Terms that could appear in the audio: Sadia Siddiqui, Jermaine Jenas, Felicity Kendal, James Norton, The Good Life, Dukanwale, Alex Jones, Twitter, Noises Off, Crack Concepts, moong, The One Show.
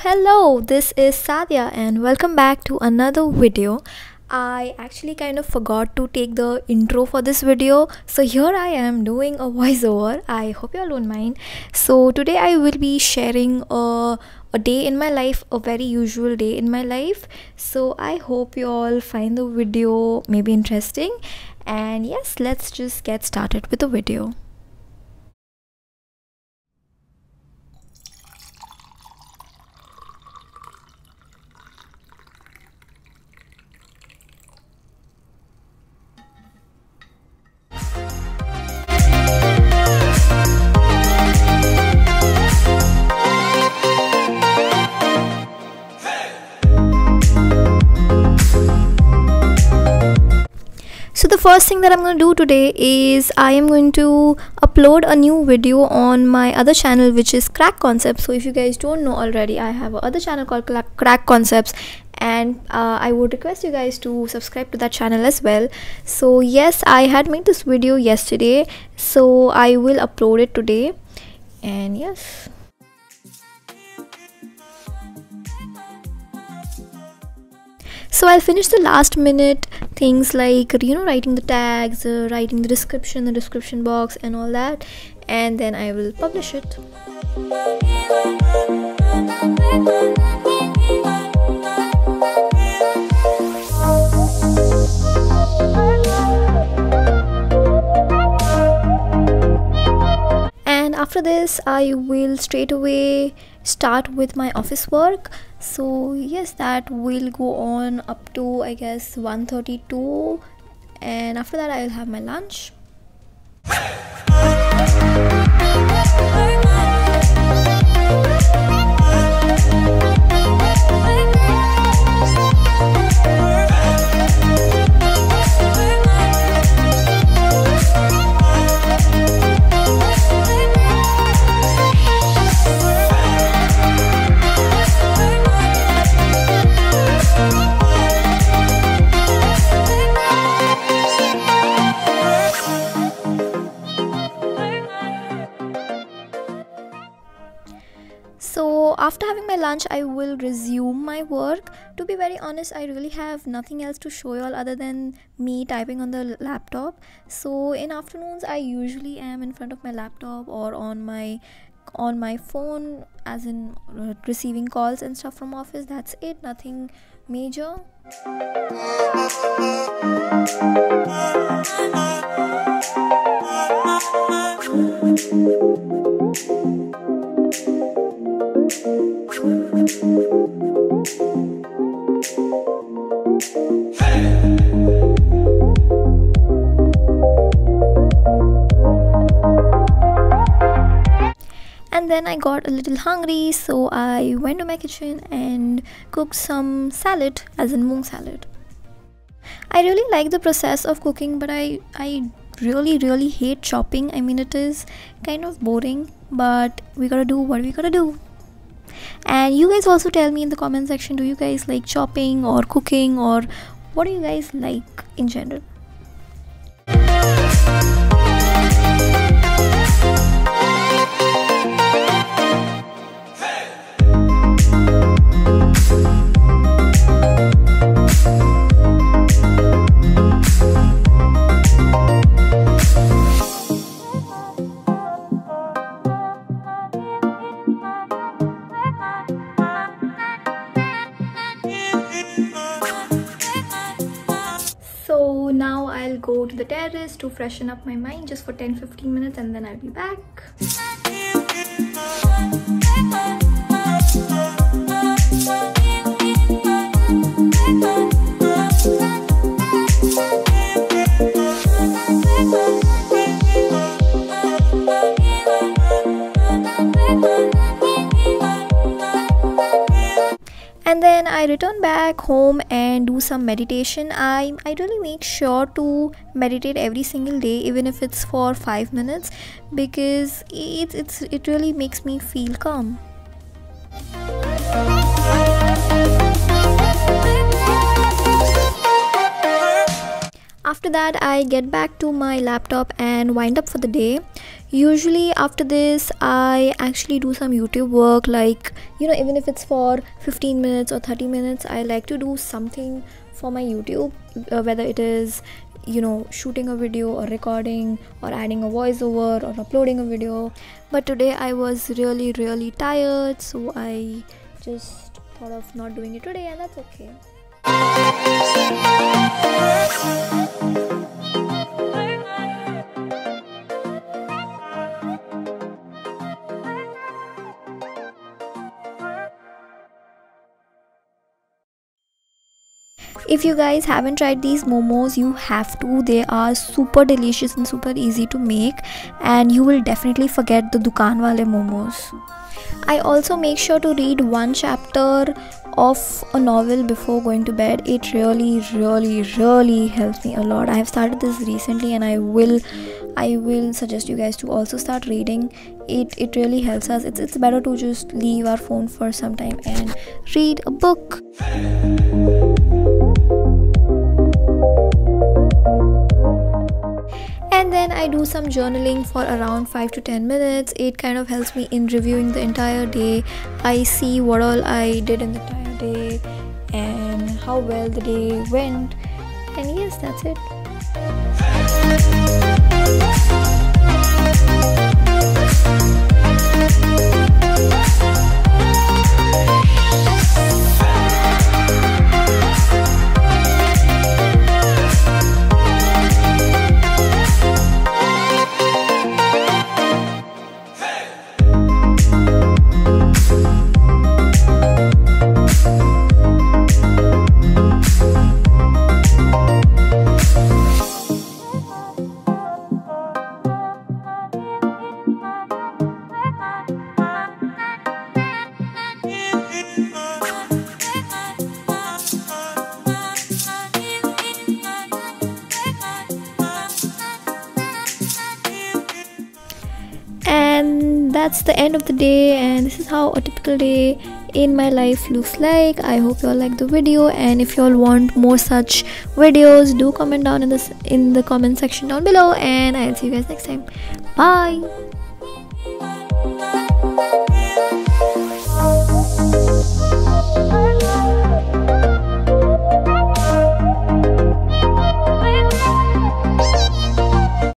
Hello, this is Sadia and welcome back to another video. I actually kind of forgot to take the intro for this video, so here I am doing a voiceover. I hope you all don't mind. So today I will be sharing a day in my life, a very usual day in my life. So I hope you all find the video maybe interesting, and yes, let's just get started with the video. First thing that I'm going to do today is I am going to upload a new video on my other channel, which is Crack Concepts. So if you guys don't know already, I have another channel called Crack Concepts, and I would request you guys to subscribe to that channel as well. So yes, I had made this video yesterday, so I will upload it today. And yes, so I'll finish the last minute things, like, you know, writing the tags, writing the description box and all that, and then I will publish it. And after this, I will straight away start with my office work. So yes, that will go on up to, I guess, 1:32, and after that I will have my lunch. After having my lunch, I will resume my work. To be very honest, I really have nothing else to show you all other than me typing on the laptop. So in afternoons, I usually am in front of my laptop or on my phone, as in receiving calls and stuff from office. That's it, nothing major. And then I got a little hungry, so I went to my kitchen and cooked some salad, as in moong salad. I really like the process of cooking, but I really hate chopping. I mean, it is kind of boring, but we gotta do what we gotta do. And you guys also tell me in the comment section, do you guys like chopping or cooking, or what do you guys like in general? So now I'll go to the terrace to freshen up my mind just for 10-15 minutes, and then I'll be back. I I return back home and do some meditation. I really make sure to meditate every single day, even if it's for 5 minutes, because it really makes me feel calm. After that, I get back to my laptop and wind up for the day. Usually after this, I actually do some YouTube work, like, you know, even if it's for 15 minutes or 30 minutes, I like to do something for my YouTube, whether it is, you know, shooting a video or recording or adding a voiceover or uploading a video. But today I was really tired, so I just thought of not doing it today, and that's okay. If you guys haven't tried these momos, you have to. They are super delicious and super easy to make, and you will definitely forget the Dukanwale momos. I also make sure to read one chapter of a novel before going to bed. It really helps me a lot. I have started this recently, and I will suggest you guys to also start reading. It really helps us. It's better to just leave our phone for some time and read a book. And then I do some journaling for around 5 to 10 minutes. It kind of helps me in reviewing the entire day. I see what all I did in the entire day and how well the day went. And yes, that's it. And that's the end of the day, and this is how a typical day in my life looks like. I hope you all liked the video, and if you all want more such videos, do comment down in the comment section down below, and I'll see you guys next time. Bye.